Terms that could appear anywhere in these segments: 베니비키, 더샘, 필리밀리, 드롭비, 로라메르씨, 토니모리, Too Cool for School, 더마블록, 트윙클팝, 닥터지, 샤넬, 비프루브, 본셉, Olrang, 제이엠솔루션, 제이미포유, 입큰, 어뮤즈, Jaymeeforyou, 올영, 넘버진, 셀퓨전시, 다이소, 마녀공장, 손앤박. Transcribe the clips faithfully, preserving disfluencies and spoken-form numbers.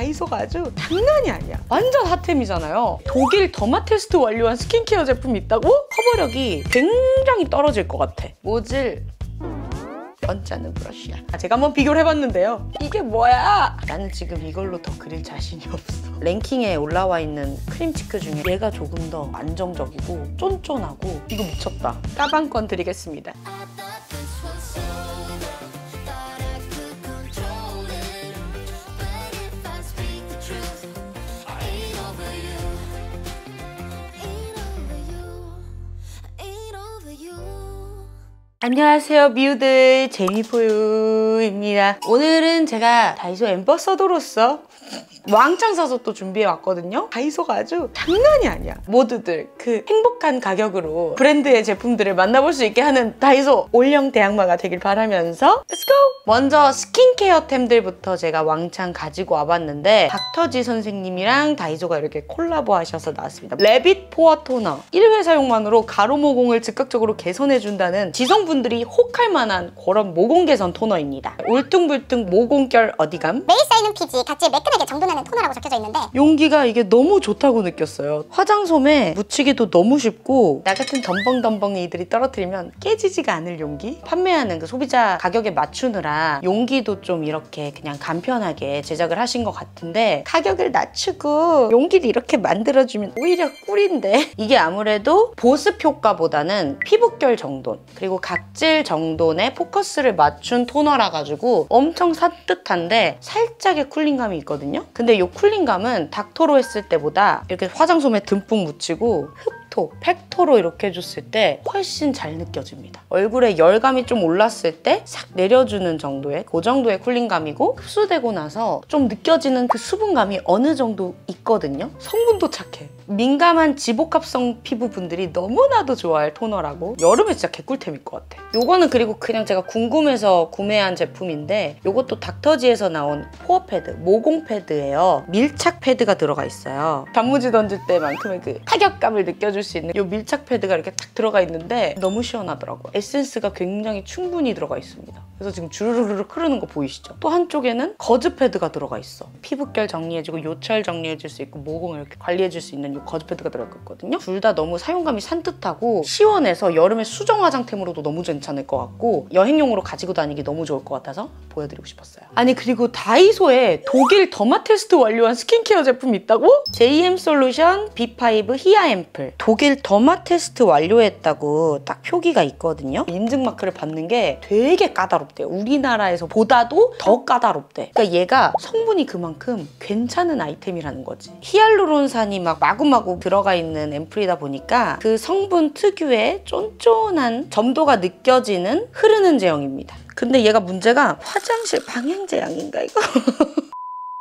다이소가 아주 장난이 아니야. 완전 핫템이잖아요. 독일 더마 테스트 완료한 스킨케어 제품이 있다고? 커버력이 굉장히 떨어질 것 같아. 모질 번짜는 브러쉬야. 제가 한번 비교를 해봤는데요. 이게 뭐야? 나는 지금 이걸로 더 그릴 자신이 없어. 랭킹에 올라와 있는 크림치크 중에 얘가 조금 더 안정적이고 쫀쫀하고 이거 미쳤다. 까방권 드리겠습니다. 안녕하세요 미우들, 제이미포유입니다. 오늘은 제가 다이소 앰버서더로서 왕창 사서 또 준비해왔거든요. 다이소가 아주 장난이 아니야. 모두들 그 행복한 가격으로 브랜드의 제품들을 만나볼 수 있게 하는 다이소 올영 대항마가 되길 바라면서 Let's go! 먼저 스킨케어템들부터 제가 왕창 가지고 와봤는데 닥터지 선생님이랑 다이소가 이렇게 콜라보 하셔서 나왔습니다. 레빗 포어 토너 일 회 사용만으로 가로 모공을 즉각적으로 개선해준다는 지성분들이 혹할 만한 그런 모공 개선 토너입니다. 울퉁불퉁 모공결 어디감? 매일 쌓이는 피지 각질 매끈하게 정돈하는 토너라고 적혀져 있는데 용기가 이게 너무 좋다고 느꼈어요. 화장솜에 묻히기도 너무 쉽고 나 같은 덤벙덤벙이들이 떨어뜨리면 깨지지가 않을 용기? 판매하는 그 소비자 가격에 맞추느라 용기도 좀 이렇게 그냥 간편하게 제작을 하신 것 같은데 가격을 낮추고 용기를 이렇게 만들어주면 오히려 꿀인데 이게 아무래도 보습 효과보다는 피부결 정돈 그리고 각질 정돈에 포커스를 맞춘 토너라 가지고 엄청 산뜻한데 살짝의 쿨링감이 있거든요. 근데 이 쿨링감은 닥터로 했을 때보다 이렇게 화장솜에 듬뿍 묻히고 흡토, 팩토로 이렇게 해줬을 때 훨씬 잘 느껴집니다. 얼굴에 열감이 좀 올랐을 때 싹 내려주는 정도의 그 정도의 쿨링감이고 흡수되고 나서 좀 느껴지는 그 수분감이 어느 정도 있거든요. 성분도 착해. 민감한 지복합성 피부분들이 너무나도 좋아할 토너라고 여름에 진짜 개꿀템일 것 같아. 요거는 그리고 그냥 제가 궁금해서 구매한 제품인데 요것도 닥터지에서 나온 포어 패드, 모공 패드예요. 밀착 패드가 들어가 있어요. 단무지 던질 때만큼의 그 타격감을 느껴줄 수 있는 요 밀착 패드가 이렇게 딱 들어가 있는데 너무 시원하더라고요. 에센스가 굉장히 충분히 들어가 있습니다. 그래서 지금 주르르륵 흐르는 거 보이시죠? 또 한쪽에는 거즈 패드가 들어가 있어. 피부결 정리해주고 요철 정리해줄 수 있고 모공을 이렇게 관리해줄 수 있는 거즈 패드가 들어갔거든요. 둘 다 너무 사용감이 산뜻하고 시원해서 여름에 수정 화장템으로도 너무 괜찮을 것 같고 여행용으로 가지고 다니기 너무 좋을 것 같아서 보여드리고 싶었어요. 아니 그리고 다이소에 독일 더마 테스트 완료한 스킨케어 제품이 있다고? 제이엠솔루션 비 파이브 히아앰플 독일 더마 테스트 완료했다고 딱 표기가 있거든요. 인증 마크를 받는 게 되게 까다롭대요. 우리나라에서 보다도 더 까다롭대. 그러니까 얘가 성분이 그만큼 괜찮은 아이템이라는 거지. 히알루론산이 막 마구 마구 들어가 있는 앰플이다 보니까 그 성분 특유의 쫀쫀한 점도가 느껴지는 흐르는 제형입니다. 근데 얘가 문제가 화장실 방향제 양인가 이거?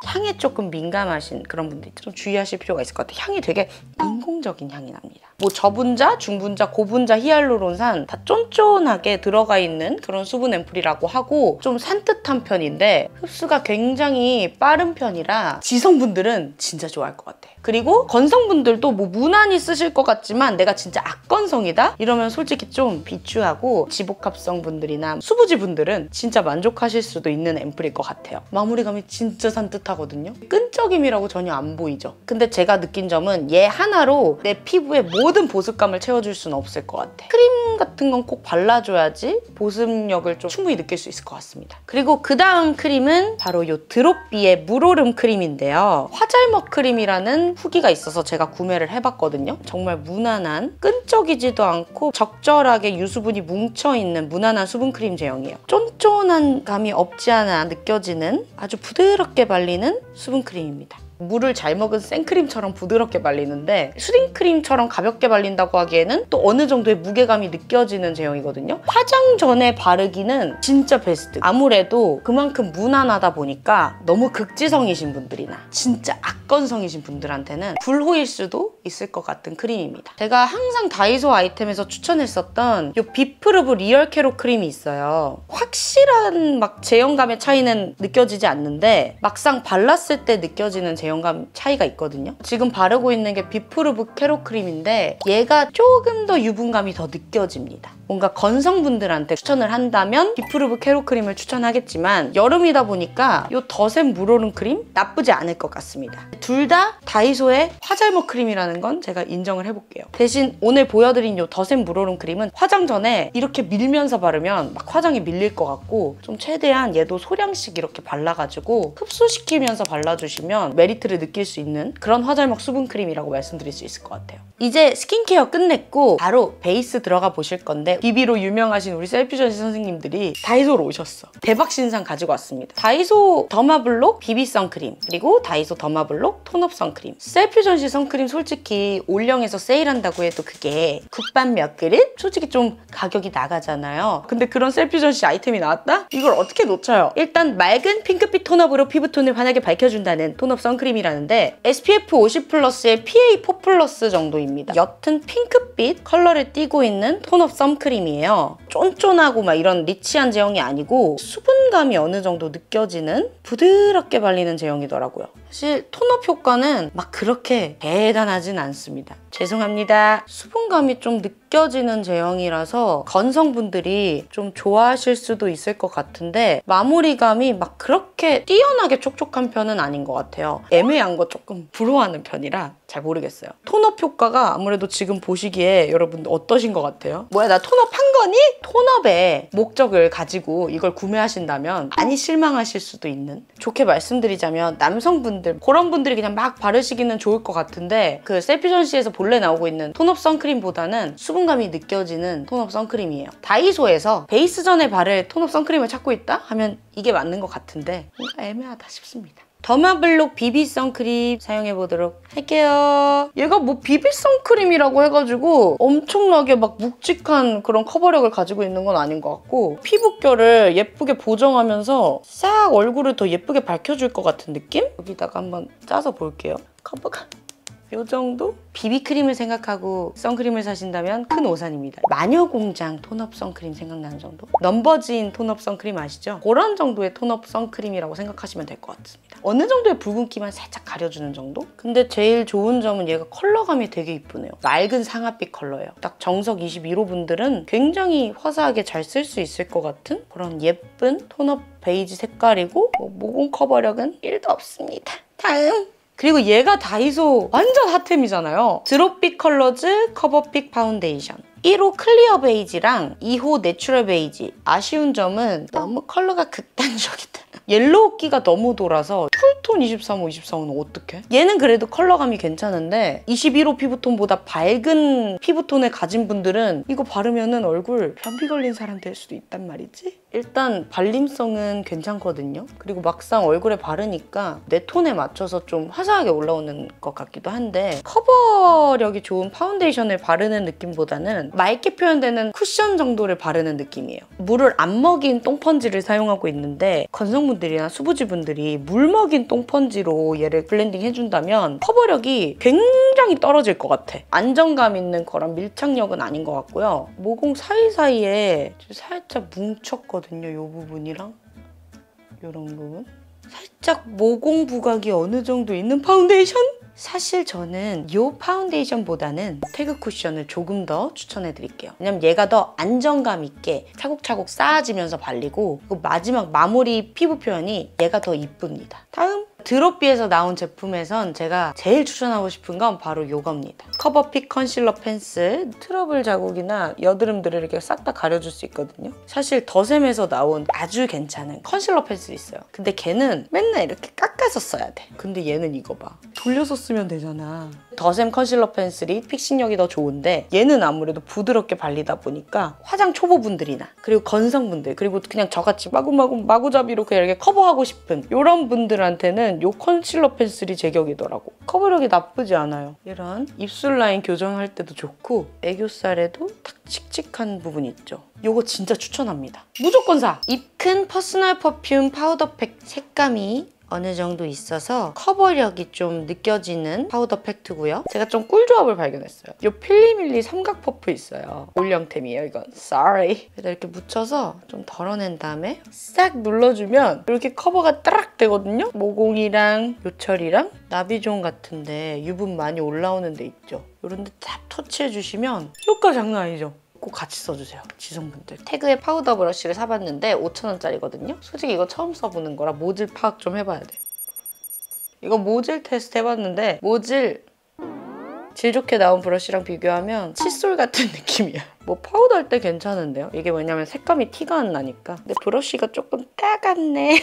향에 조금 민감하신 그런 분들이 좀 주의하실 필요가 있을 것 같아요. 향이 되게 인공적인 향이 납니다. 뭐 저분자, 중분자, 고분자, 히알루론산 다 쫀쫀하게 들어가 있는 그런 수분 앰플이라고 하고 좀 산뜻한 편인데 흡수가 굉장히 빠른 편이라 지성분들은 진짜 좋아할 것 같아요. 그리고 건성분들도 뭐 무난히 쓰실 것 같지만 내가 진짜 악건성이다? 이러면 솔직히 좀 비추하고 지복합성 분들이나 수부지 분들은 진짜 만족하실 수도 있는 앰플일 것 같아요. 마무리감이 진짜 산뜻하거든요. 끈적임이라고 전혀 안 보이죠. 근데 제가 느낀 점은 얘 하나로 내 피부에 모든 보습감을 채워줄 수는 없을 것 같아. 크림 같은 건 꼭 발라줘야지 보습력을 좀 충분히 느낄 수 있을 것 같습니다. 그리고 그 다음 크림은 바로 이 드롭비의 물오름 크림인데요. 화잘먹 크림이라는 후기가 있어서 제가 구매를 해봤거든요. 정말 무난한, 끈적이지도 않고 적절하게 유수분이 뭉쳐있는 무난한 수분크림 제형이에요. 쫀쫀한 감이 없지 않아 느껴지는 아주 부드럽게 발리는 수분크림입니다. 물을 잘 먹은 생크림처럼 부드럽게 발리는데 수딩크림처럼 가볍게 발린다고 하기에는 또 어느 정도의 무게감이 느껴지는 제형이거든요. 화장 전에 바르기는 진짜 베스트. 아무래도 그만큼 무난하다 보니까 너무 극지성이신 분들이나 진짜 악건성이신 분들한테는 불호일 수도 있을 것 같은 크림입니다. 제가 항상 다이소 아이템에서 추천했었던 이 비프루브 리얼 캐로 크림이 있어요. 확실한 막 제형감의 차이는 느껴지지 않는데 막상 발랐을 때 느껴지는 제형감 차이가 있거든요. 지금 바르고 있는 게 비프루브 캐로 크림인데 얘가 조금 더 유분감이 더 느껴집니다. 뭔가 건성분들한테 추천을 한다면 비프루브 캐로 크림을 추천하겠지만 여름이다 보니까 이 더샘 물오른 크림 나쁘지 않을 것 같습니다. 둘 다 다이소의 화잘못 크림이라는 건 제가 인정을 해볼게요. 대신 오늘 보여드린 이 더샘 물오른 크림은 화장 전에 이렇게 밀면서 바르면 막 화장이 밀릴 것 같고 좀 최대한 얘도 소량씩 이렇게 발라가지고 흡수시키면서 발라주시면 메리트를 느낄 수 있는 그런 화잘목 수분 크림이라고 말씀드릴 수 있을 것 같아요. 이제 스킨케어 끝냈고 바로 베이스 들어가 보실 건데 비비로 유명하신 우리 셀퓨전시 선생님들이 다이소로 오셨어. 대박 신상 가지고 왔습니다. 다이소 더마블록 비비 선크림 그리고 다이소 더마블록 톤업 선크림. 셀퓨전시 선크림 솔직히 올영에서 세일한다고 해도 그게 국밥 몇 그릇? 솔직히 좀 가격이 나가잖아요. 근데 그런 셀퓨전시 아이템이 나왔다? 이걸 어떻게 놓쳐요? 일단 맑은 핑크빛 톤업으로 피부톤을 환하게 밝혀준다는 톤업 선크림이라는데 에스피에프 오십 플러스에 피에이 사 플러스 정도입니다. 옅은 핑크빛 컬러를 띄고 있는 톤업 선크림 크림이에요. 쫀쫀하고 막 이런 리치한 제형이 아니고 수분감이 어느 정도 느껴지는 부드럽게 발리는 제형이더라고요. 사실 톤업 효과는 막 그렇게 대단하진 않습니다. 죄송합니다. 수분감이 좀 느껴지는 제형이라서 건성분들이 좀 좋아하실 수도 있을 것 같은데 마무리감이 막 그렇게 뛰어나게 촉촉한 편은 아닌 것 같아요. 애매한 거 조금 부러워하는 편이라 잘 모르겠어요. 톤업 효과가 아무래도 지금 보시기에 여러분 어떠신 것 같아요? 뭐야 나 톤업 한 거니? 톤업의 목적을 가지고 이걸 구매하신다면 많이 실망하실 수도 있는. 좋게 말씀드리자면 남성분들 그런 분들이 그냥 막 바르시기는 좋을 것 같은데 그 셀퓨전시에서 본래 나오고 있는 톤업 선크림보다는 수분감이 느껴지는 톤업 선크림이에요. 다이소에서 베이스 전에 바를 톤업 선크림을 찾고 있다? 하면 이게 맞는 것 같은데 뭔가 애매하다 싶습니다. 더마블록 비비 선크림 사용해보도록 할게요. 얘가 뭐 비비 선크림이라고 해가지고 엄청나게 막 묵직한 그런 커버력을 가지고 있는 건 아닌 것 같고 피부결을 예쁘게 보정하면서 싹 얼굴을 더 예쁘게 밝혀줄 것 같은 느낌? 여기다가 한번 짜서 볼게요. 커버가 요 정도? 비비크림을 생각하고 선크림을 사신다면 큰 오산입니다. 마녀공장 톤업 선크림 생각나는 정도? 넘버진 톤업 선크림 아시죠? 그런 정도의 톤업 선크림이라고 생각하시면 될 것 같습니다. 어느 정도의 붉은기만 살짝 가려주는 정도? 근데 제일 좋은 점은 얘가 컬러감이 되게 이쁘네요. 맑은 상아빛 컬러예요. 딱 정석 이십일 호 분들은 굉장히 화사하게 잘 쓸 수 있을 것 같은 그런 예쁜 톤업 베이지 색깔이고 뭐 모공 커버력은 일도 없습니다. 다음! 그리고 얘가 다이소 완전 핫템이잖아요. 드롭비 컬러즈 커버픽 파운데이션. 일 호 클리어 베이지랑 이 호 내추럴 베이지. 아쉬운 점은 너무 컬러가 극단적이다. 옐로우 끼가 너무 돌아서 쿨톤 이십삼 호, 이십사 호는 어떡해? 얘는 그래도 컬러감이 괜찮은데 이십일 호 피부톤보다 밝은 피부톤을 가진 분들은 이거 바르면은 얼굴 변비 걸린 사람 될 수도 있단 말이지? 일단 발림성은 괜찮거든요. 그리고 막상 얼굴에 바르니까 내 톤에 맞춰서 좀 화사하게 올라오는 것 같기도 한데 커버력이 좋은 파운데이션을 바르는 느낌보다는 맑게 표현되는 쿠션 정도를 바르는 느낌이에요. 물을 안 먹인 똥펀지를 사용하고 있는데 건성분들이나 수부지분들이 물 먹인 똥펀지로 얘를 블렌딩 해준다면 커버력이 굉장히 떨어질 것 같아. 안정감 있는 거랑 밀착력은 아닌 것 같고요. 모공 사이사이에 살짝 뭉쳤거든요. 이 부분이랑 이런 부분 살짝 모공 부각이 어느 정도 있는 파운데이션? 사실 저는 이 파운데이션보다는 태그 쿠션을 조금 더 추천해드릴게요. 왜냐면 얘가 더 안정감 있게 차곡차곡 쌓아지면서 발리고 마지막 마무리 피부 표현이 얘가 더 이쁩니다. 다음! 드롭비에서 나온 제품에선 제가 제일 추천하고 싶은 건 바로 이겁니다. 커버픽 컨실러 펜슬. 트러블 자국이나 여드름들을 이렇게 싹 다 가려줄 수 있거든요. 사실 더샘에서 나온 아주 괜찮은 컨실러 펜슬이 있어요. 근데 걔는 맨날 이렇게 깎아서 써야 돼. 근데 얘는 이거 봐. 돌려서 쓰면 되잖아. 더샘 컨실러 펜슬이 픽싱력이 더 좋은데 얘는 아무래도 부드럽게 발리다 보니까 화장 초보분들이나 그리고 건성분들 그리고 그냥 저같이 마구마구 마구잡이로 그냥 이렇게 커버하고 싶은 이런 분들한테는 요 컨실러 펜슬이 제격이더라고. 커버력이 나쁘지 않아요. 이런 입술 라인 교정할 때도 좋고 애교살에도 딱 칙칙한 부분 있죠. 요거 진짜 추천합니다. 무조건 사! 입큰 퍼스널 퍼퓸 파우더팩 색감이 어느 정도 있어서 커버력이 좀 느껴지는 파우더 팩트고요. 제가 좀 꿀조합을 발견했어요. 이 필리밀리 삼각 퍼프 있어요. 올영템이에요, 이건. Sorry. 이렇게 묻혀서 좀 덜어낸 다음에 싹 눌러주면 이렇게 커버가 따락 되거든요. 모공이랑 요철이랑 나비존 같은데 유분 많이 올라오는 데 있죠. 이런 데 딱 터치해주시면 효과 장난 아니죠? 꼭 같이 써주세요, 지성분들. 태그의 파우더 브러쉬를 사봤는데 오천 원짜리거든요. 솔직히 이거 처음 써보는 거라 모질 파악 좀 해봐야 돼. 이거 모질 테스트 해봤는데 모질 질 좋게 나온 브러쉬랑 비교하면 칫솔 같은 느낌이야. 뭐 파우더 할 때 괜찮은데요? 이게 왜냐면 색감이 티가 안 나니까. 근데 브러쉬가 조금 따갑네.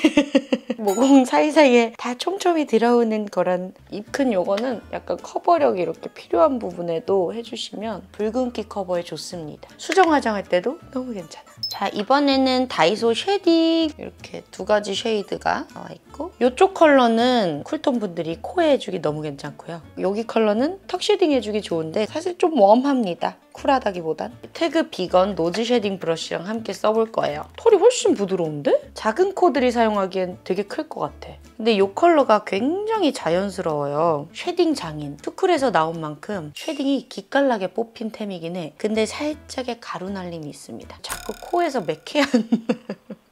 모공 사이사이에 다 촘촘히 들어오는 거란. 입 큰 요거는 약간 커버력이 이렇게 필요한 부분에도 해주시면 붉은기 커버에 좋습니다. 수정 화장할 때도 너무 괜찮아. 자, 이번에는 다이소 쉐딩. 이렇게 두 가지 쉐이드가 나와 있고, 이쪽 컬러는 쿨톤 분들이 코에 해주기 너무 괜찮고요. 여기 컬러는 턱 쉐딩 해주기 좋은데 사실 좀 웜합니다. 쿨하다기보단. 태그 비건 노즈 쉐딩 브러쉬랑 함께 써볼 거예요. 털이 훨씬 부드러운데? 작은 코들이 사용하기엔 되게 클 것 같아. 근데 이 컬러가 굉장히 자연스러워요. 쉐딩 장인. 투쿨에서 나온 만큼 쉐딩이 기깔나게 뽑힌 템이긴 해. 근데 살짝의 가루날림이 있습니다. 자꾸 코에서 매캐한...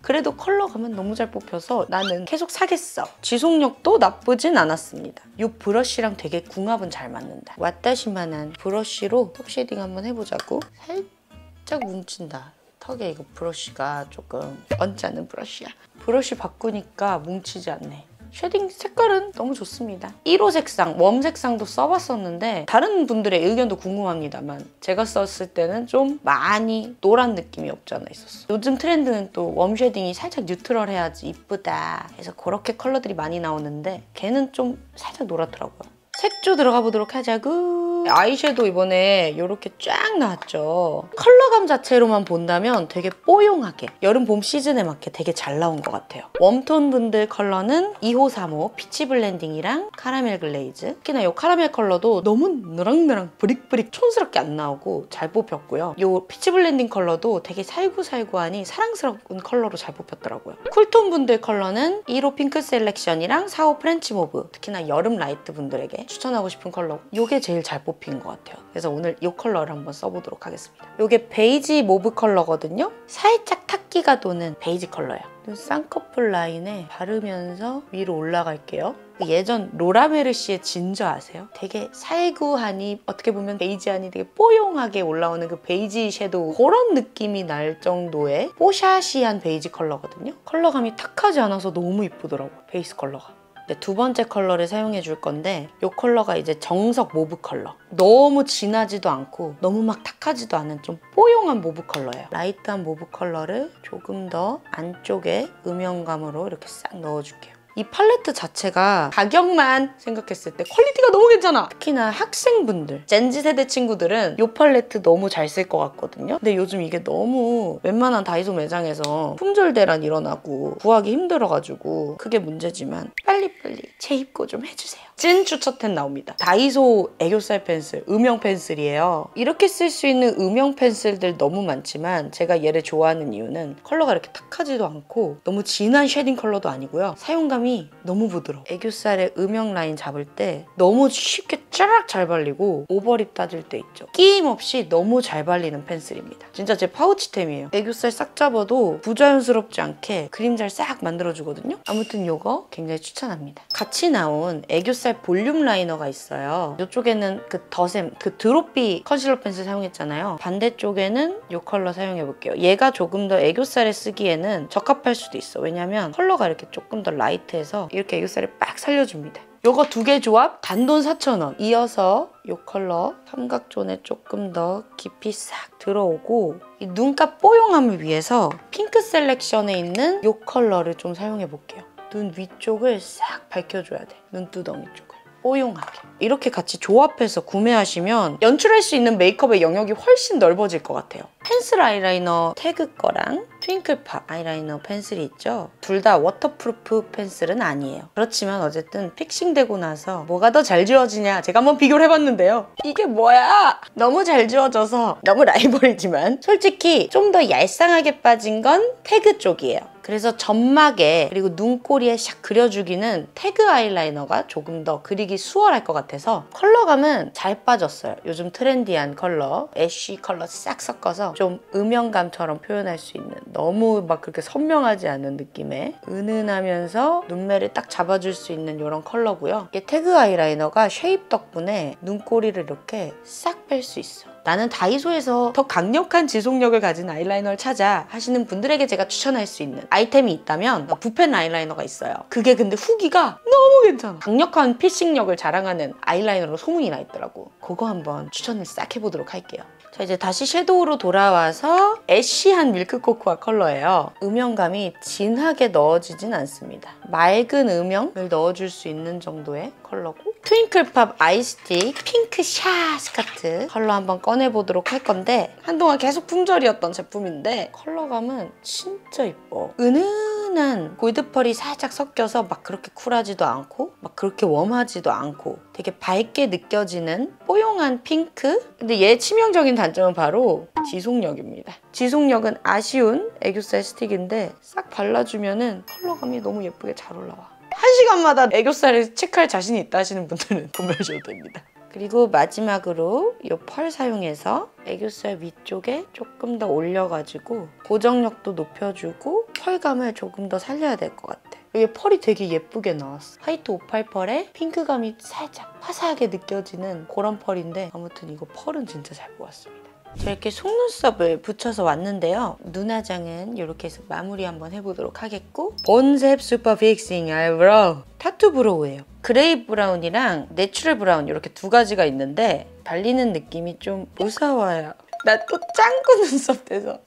그래도 컬러감은 너무 잘 뽑혀서 나는 계속 사겠어. 지속력도 나쁘진 않았습니다. 이 브러쉬랑 되게 궁합은 잘 맞는다. 왓다시만한 브러쉬로 턱 쉐딩 한번 해보자고. 살짝 뭉친다. 턱에 이거 브러쉬가 조금 얹지 않는 브러쉬야. 브러쉬 바꾸니까 뭉치지 않네. 쉐딩 색깔은 너무 좋습니다. 일 호 색상, 웜 색상도 써봤었는데 다른 분들의 의견도 궁금합니다만 제가 썼을 때는 좀 많이 노란 느낌이 없지 않아 있었어. 요즘 트렌드는 또 웜 쉐딩이 살짝 뉴트럴해야지 이쁘다 해서 그렇게 컬러들이 많이 나오는데 걔는 좀 살짝 노랗더라고요. 색조 들어가 보도록 하자구. 아이섀도우 이번에 이렇게 쫙 나왔죠. 컬러감 자체로만 본다면 되게 뽀용하게 여름 봄 시즌에 맞게 되게 잘 나온 것 같아요. 웜톤 분들 컬러는 이 호, 삼 호 피치 블렌딩이랑 카라멜 글레이즈. 특히나 이 카라멜 컬러도 너무 느랑느랑 브릭브릭 촌스럽게 안 나오고 잘 뽑혔고요. 이 피치 블렌딩 컬러도 되게 살구살구하니 사랑스러운 컬러로 잘 뽑혔더라고요. 쿨톤 분들 컬러는 일 호 핑크 셀렉션이랑 사 호 프렌치 모브. 특히나 여름 라이트 분들에게 추천하고 싶은 컬러. 이게 제일 잘 뽑힌 것 같아요. 그래서 오늘 이 컬러를 한번 써보도록 하겠습니다. 이게 베이지 모브 컬러거든요. 살짝 탁기가 도는 베이지 컬러예요. 쌍꺼풀 라인에 바르면서 위로 올라갈게요. 예전 로라메르씨의 진저 아세요? 되게 살구하니 어떻게 보면 베이지하니 되게 뽀용하게 올라오는 그 베이지 섀도우 그런 느낌이 날 정도의 뽀샤시한 베이지 컬러거든요. 컬러감이 탁하지 않아서 너무 이쁘더라고요, 베이스 컬러가. 네, 두 번째 컬러를 사용해 줄 건데 이 컬러가 이제 정석 모브 컬러. 너무 진하지도 않고 너무 막 탁하지도 않은 좀 뽀용한 모브 컬러예요. 라이트한 모브 컬러를 조금 더 안쪽에 음영감으로 이렇게 싹 넣어줄게요. 이 팔레트 자체가 가격만 생각했을 때 퀄리티가 너무 괜찮아. 특히나 학생분들, 젠지 세대 친구들은 이 팔레트 너무 잘 쓸 것 같거든요. 근데 요즘 이게 너무 웬만한 다이소 매장에서 품절 대란 일어나고 구하기 힘들어가지고 그게 문제지만 빨리빨리 재입고 좀 해주세요. 찐 추천템 나옵니다. 다이소 애교살 펜슬, 음영 펜슬이에요. 이렇게 쓸 수 있는 음영 펜슬들 너무 많지만 제가 얘를 좋아하는 이유는 컬러가 이렇게 탁하지도 않고 너무 진한 쉐딩 컬러도 아니고요. 사용감 너무 부드러워. 애교살에 음영 라인 잡을 때 너무 쉽게 쫙 잘 발리고 오버립 따질 때 있죠. 끼임 없이 너무 잘 발리는 펜슬입니다. 진짜 제 파우치템이에요. 애교살 싹 잡아도 부자연스럽지 않게 그림자를 싹 만들어주거든요. 아무튼 이거 굉장히 추천합니다. 같이 나온 애교살 볼륨 라이너가 있어요. 이쪽에는 그 더샘, 그 드롭비 컨실러 펜슬 사용했잖아요. 반대쪽에는 이 컬러 사용해볼게요. 얘가 조금 더 애교살에 쓰기에는 적합할 수도 있어. 왜냐면 컬러가 이렇게 조금 더 라이트 해서 이렇게 애교살을 빡 살려줍니다. 요거 두 개 조합 단돈 사천 원. 이어서 요 컬러 삼각존에 조금 더 깊이 싹 들어오고 이 눈가 뽀용함을 위해서 핑크 셀렉션에 있는 요 컬러를 좀 사용해 볼게요. 눈 위쪽을 싹 밝혀줘야 돼. 눈두덩이 쪽을 뽀용하게. 이렇게 같이 조합해서 구매하시면 연출할 수 있는 메이크업의 영역이 훨씬 넓어질 것 같아요. 펜슬 아이라이너 태그 거랑 트윙클팝 아이라이너 펜슬이 있죠. 둘 다 워터프루프 펜슬은 아니에요. 그렇지만 어쨌든 픽싱되고 나서 뭐가 더 잘 지워지냐 제가 한번 비교를 해봤는데요. 이게 뭐야! 너무 잘 지워져서 너무 라이벌이지만 솔직히 좀 더 얄쌍하게 빠진 건 태그 쪽이에요. 그래서 점막에 그리고 눈꼬리에 샥 그려주기는 태그 아이라이너가 조금 더 그리기 수월할 것 같아서 컬러감은 잘 빠졌어요. 요즘 트렌디한 컬러, 애쉬 컬러 싹 섞어서 좀 음영감처럼 표현할 수 있는 너무 막 그렇게 선명하지 않은 느낌의 은은하면서 눈매를 딱 잡아줄 수 있는 이런 컬러고요. 이게 태그 아이라이너가 쉐입 덕분에 눈꼬리를 이렇게 싹 뺄 수 있어. 나는 다이소에서 더 강력한 지속력을 가진 아이라이너를 찾아 하시는 분들에게 제가 추천할 수 있는 아이템이 있다면 붓펜 아이라이너가 있어요. 그게 근데 후기가 너무 괜찮아. 강력한 피싱력을 자랑하는 아이라이너로 소문이 나 있더라고. 그거 한번 추천을 싹 해보도록 할게요. 자, 이제 다시 섀도우로 돌아와서 애쉬한 밀크코코아 컬러예요. 음영감이 진하게 넣어지진 않습니다. 맑은 음영을 넣어줄 수 있는 정도의 컬러고 트윙클팝 아이스틱 핑크 샤 스카트 컬러 한번 꺼내보도록 할 건데 한동안 계속 품절이었던 제품인데 컬러감은 진짜 예뻐. 은은한 골드펄이 살짝 섞여서 막 그렇게 쿨하지도 않고 막 그렇게 웜하지도 않고 되게 밝게 느껴지는 뽀용한 핑크. 근데 얘 치명적인 단점은 바로 지속력입니다. 지속력은 아쉬운 애교살 스틱인데 싹 발라주면은 컬러감이 너무 예쁘게 잘 올라와. 한 시간마다 애교살을 체크할 자신이 있다 하시는 분들은 구매하셔도 됩니다. 그리고 마지막으로 이 펄 사용해서 애교살 위쪽에 조금 더 올려가지고 고정력도 높여주고 펄감을 조금 더 살려야 될 것 같아. 이게 펄이 되게 예쁘게 나왔어. 화이트 오팔 펄에 핑크감이 살짝 화사하게 느껴지는 그런 펄인데 아무튼 이거 펄은 진짜 잘 뽑았습니다. 저 이렇게 속눈썹을 붙여서 왔는데요. 눈화장은 이렇게 해서 마무리 한번 해보도록 하겠고 본셉 슈퍼 픽싱 아이브로우 타투 브로우예요. 그레이 브라운이랑 내추럴 브라운 이렇게 두 가지가 있는데 발리는 느낌이 좀 무서워요. 나 또 짱구 눈썹 돼서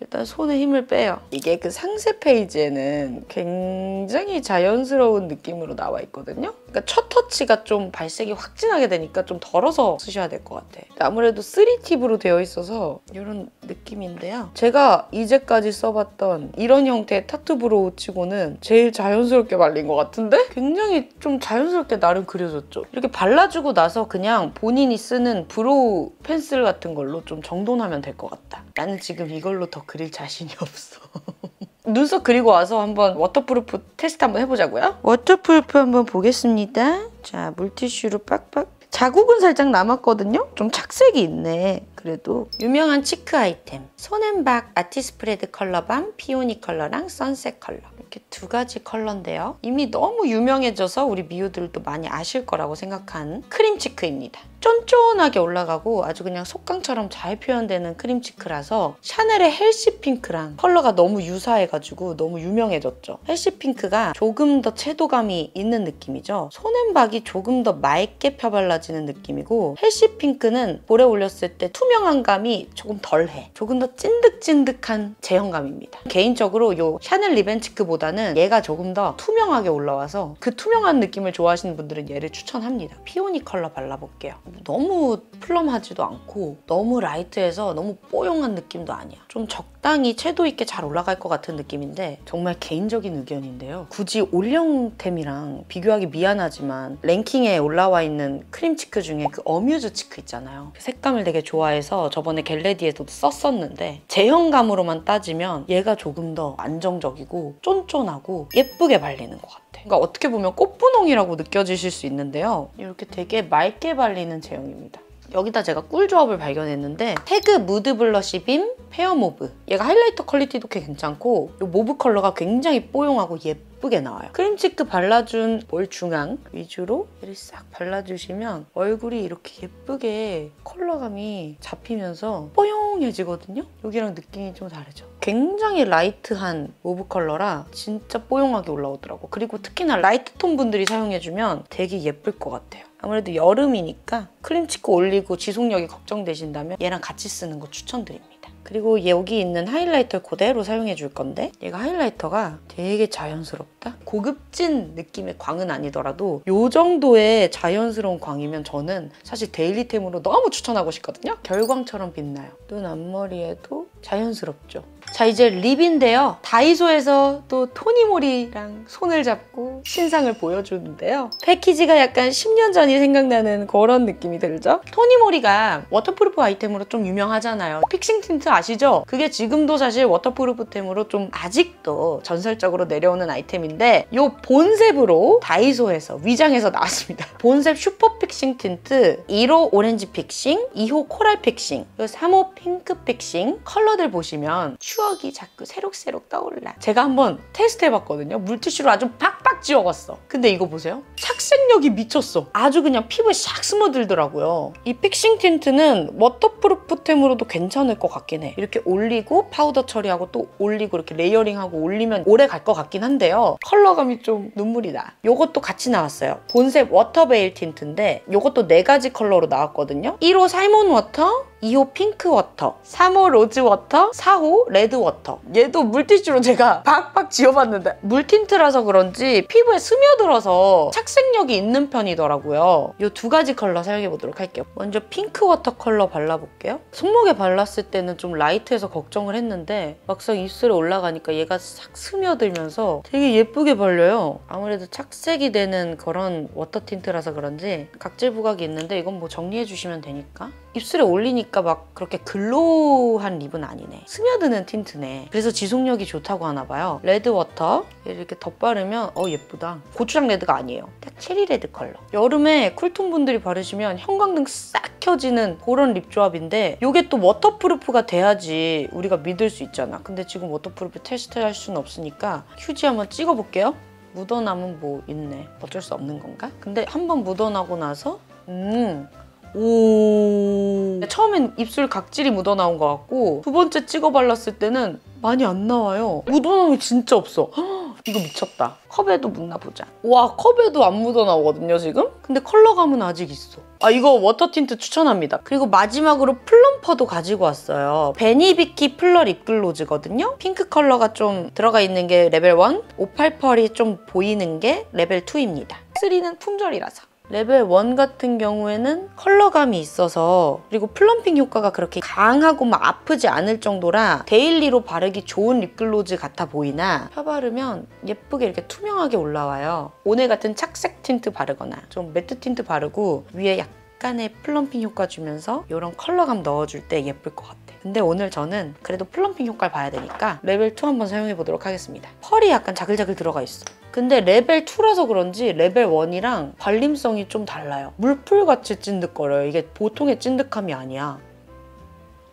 일단 손에 힘을 빼요. 이게 그 상세 페이지에는 굉장히 자연스러운 느낌으로 나와 있거든요. 그러니까 첫 터치가 좀 발색이 확 진하게 되니까 좀 덜어서 쓰셔야 될 것 같아. 아무래도 쓰리 팁으로 되어 있어서 이런 느낌인데요. 제가 이제까지 써봤던 이런 형태의 타투 브로우 치고는 제일 자연스럽게 발린 것 같은데? 굉장히 좀 자연스럽게 나름 그려졌죠. 이렇게 발라주고 나서 그냥 본인이 쓰는 브로우 펜슬 같은 걸로 좀 정돈하면 될 것 같다. 나는 지금 이걸로 더 그릴 자신이 없어. 눈썹 그리고 와서 한번 워터프루프 테스트 한번 해보자고요. 워터프루프 한번 보겠습니다. 자, 물티슈로 빡빡. 자국은 살짝 남았거든요? 좀 착색이 있네. 그래도 유명한 치크 아이템 손앤박 아티스프레드 컬러밤 피오니 컬러랑 선셋 컬러 이렇게 두 가지 컬러인데요. 이미 너무 유명해져서 우리 미우들도 많이 아실 거라고 생각한 크림 치크입니다. 쫀쫀하게 올라가고 아주 그냥 속광처럼 잘 표현되는 크림 치크라서 샤넬의 헬시 핑크랑 컬러가 너무 유사해가지고 너무 유명해졌죠. 헬시 핑크가 조금 더 채도감이 있는 느낌이죠. 손앤박이 조금 더 맑게 펴발라지는 느낌이고 헬시 핑크는 볼에 올렸을 때 투명 투명한 감이 조금 덜해. 조금 더 찐득찐득한 제형감입니다. 개인적으로 이 샤넬 리벤치크보다는 얘가 조금 더 투명하게 올라와서 그 투명한 느낌을 좋아하시는 분들은 얘를 추천합니다. 피오니 컬러 발라볼게요. 너무 플럼하지도 않고 너무 라이트해서 너무 뽀용한 느낌도 아니야. 좀 적당히 채도 있게 잘 올라갈 것 같은 느낌인데 정말 개인적인 의견인데요. 굳이 올영템이랑 비교하기 미안하지만 랭킹에 올라와 있는 크림치크 중에 그 어뮤즈 치크 있잖아요. 색감을 되게 좋아해서 저번에 겟레디에도 썼었는데 제형감으로만 따지면 얘가 조금 더 안정적이고 쫀쫀하고 예쁘게 발리는 것 같아. 그러니까 어떻게 보면 꽃분홍이라고 느껴지실 수 있는데요. 이렇게 되게 맑게 발리는 제형입니다. 여기다 제가 꿀조합을 발견했는데 태그 무드 블러쉬 빔 페어 모브 얘가 하이라이터 퀄리티도 꽤 괜찮고 이 모브 컬러가 굉장히 뽀용하고 예쁘게 나와요. 크림치크 발라준 볼 중앙 위주로 얘를 싹 발라주시면 얼굴이 이렇게 예쁘게 컬러감이 잡히면서 뽀용해지거든요? 여기랑 느낌이 좀 다르죠? 굉장히 라이트한 모브 컬러라 진짜 뽀용하게 올라오더라고. 그리고 특히나 라이트톤 분들이 사용해주면 되게 예쁠 것 같아요. 아무래도 여름이니까 크림 치고 올리고 지속력이 걱정되신다면 얘랑 같이 쓰는 거 추천드립니다. 그리고 여기 있는 하이라이터를 그대로 사용해 줄 건데 얘가 하이라이터가 되게 자연스럽다? 고급진 느낌의 광은 아니더라도 이 정도의 자연스러운 광이면 저는 사실 데일리템으로 너무 추천하고 싶거든요? 결광처럼 빛나요. 눈 앞머리에도 자연스럽죠. 자, 이제 립인데요. 다이소에서 또 토니모리랑 손을 잡고 신상을 보여주는데요. 패키지가 약간 십 년 전이 생각나는 그런 느낌이 들죠? 토니모리가 워터프루프 아이템으로 좀 유명하잖아요. 픽싱 틴트 아시죠? 그게 지금도 사실 워터프루프템으로 좀 아직도 전설적으로 내려오는 아이템인데, 요 본셉으로 다이소에서 위장해서 나왔습니다. 본셉 슈퍼 픽싱 틴트, 일 호 오렌지 픽싱, 이 호 코랄 픽싱, 삼 호 핑크 픽싱 컬러들 보시면 추억이 자꾸 새록새록 떠올라. 제가 한번 테스트 해봤거든요. 물티슈로 아주 팍팍 지워갔어. 근데 이거 보세요. 착색력이 미쳤어. 아주 그냥 피부에 샥 스며들더라고요. 이 픽싱 틴트는 워터프루프템으로도 괜찮을 것 같긴 해. 이렇게 올리고 파우더 처리하고 또 올리고 이렇게 레이어링하고 올리면 오래 갈 것 같긴 한데요. 컬러감이 좀 눈물이 나. 요것도 같이 나왔어요. 본셉 워터베일 틴트인데 요것도 네 가지 컬러로 나왔거든요. 일 호 살몬 워터, 이 호 핑크 워터, 삼 호 로즈 워터, 사 호 레드 워터. 얘도 물티슈로 제가 박박 지워봤는데 물틴트라서 그런지 피부에 스며들어서 착색력이 있는 편이더라고요. 이 두 가지 컬러 사용해보도록 할게요. 먼저 핑크 워터 컬러 발라볼게요. 손목에 발랐을 때는 좀 라이트해서 걱정을 했는데 막상 입술에 올라가니까 얘가 싹 스며들면서 되게 예쁘게 발려요. 아무래도 착색이 되는 그런 워터 틴트라서 그런지 각질 부각이 있는데 이건 뭐 정리해주시면 되니까. 입술에 올리니까 막 그렇게 글로우한 립은 아니네. 스며드는 틴트네. 그래서 지속력이 좋다고 하나봐요. 레드 워터 이렇게 덧바르면 어 예쁘다. 고추장 레드가 아니에요. 딱 체리 레드 컬러. 여름에 쿨톤 분들이 바르시면 형광등 싹 켜지는 그런 립 조합인데 이게 또 워터프루프가 돼야지 우리가 믿을 수 있잖아. 근데 지금 워터프루프 테스트할 수는 없으니까 휴지 한번 찍어볼게요. 묻어남은 뭐 있네. 어쩔 수 없는 건가? 근데 한번 묻어나고 나서 음... 오. 처음엔 입술 각질이 묻어나온 것 같고 두 번째 찍어 발랐을 때는 많이 안 나와요. 묻어나온 게 진짜 없어. 허, 이거 미쳤다. 컵에도 묻나 보자. 와, 컵에도 안 묻어나오거든요 지금? 근데 컬러감은 아직 있어. 아, 이거 워터 틴트 추천합니다. 그리고 마지막으로 플럼퍼도 가지고 왔어요. 베니비키 플러 립글로즈거든요. 핑크 컬러가 좀 들어가 있는 게 레벨 일, 오팔펄이 좀 보이는 게 레벨 이입니다. 삼은 품절이라서. 레벨 일 같은 경우에는 컬러감이 있어서 그리고 플럼핑 효과가 그렇게 강하고 막 아프지 않을 정도라 데일리로 바르기 좋은 립글로즈 같아 보이나 펴바르면 예쁘게 이렇게 투명하게 올라와요. 오늘 같은 착색 틴트 바르거나 좀 매트 틴트 바르고 위에 약간의 플럼핑 효과 주면서 이런 컬러감 넣어줄 때 예쁠 것 같아요. 근데 오늘 저는 그래도 플럼핑 효과를 봐야 되니까 레벨 이 한번 사용해 보도록 하겠습니다. 펄이 약간 자글자글 들어가 있어. 근데 레벨 이라서 그런지 레벨 일이랑 발림성이 좀 달라요. 물풀같이 찐득거려요. 이게 보통의 찐득함이 아니야.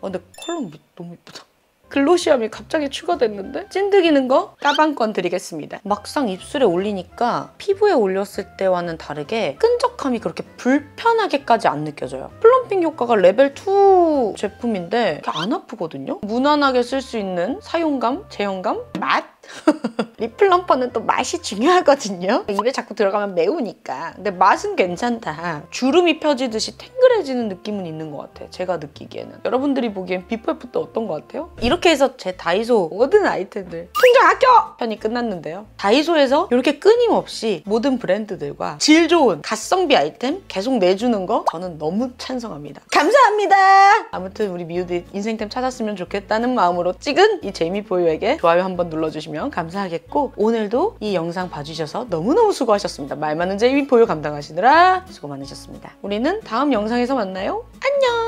아, 근데 컬러 너무 예쁘다. 글로시함이 갑자기 추가됐는데? 찐득이는 거? 까방권 드리겠습니다. 막상 입술에 올리니까 피부에 올렸을 때와는 다르게 끈적함이 그렇게 불편하게까지 안 느껴져요. 플럼핑 효과가 레벨 이 제품인데 이렇게 안 아프거든요? 무난하게 쓸 수 있는 사용감, 제형감, 맛? 립플럼퍼는 또 맛이 중요하거든요. 입에 자꾸 들어가면 매우니까. 근데 맛은 괜찮다. 주름이 펴지듯이 탱글해지는 느낌은 있는 것 같아. 제가 느끼기에는. 여러분들이 보기엔 비포 애프터 어떤 것 같아요? 이렇게 해서 제 다이소 모든 아이템들 통장 아껴! 편이 끝났는데요. 다이소에서 이렇게 끊임없이 모든 브랜드들과 질 좋은 갓성비 아이템 계속 내주는 거 저는 너무 찬성합니다. 감사합니다. 아무튼 우리 미우들 인생템 찾았으면 좋겠다는 마음으로 찍은 이 제이미포유에게 좋아요 한번 눌러주시면 감사하겠고, 오늘도 이 영상 봐주셔서 너무너무 수고하셨습니다. 말 많은 제이미포유 감당하시느라 수고 많으셨습니다. 우리는 다음 영상에서 만나요. 안녕!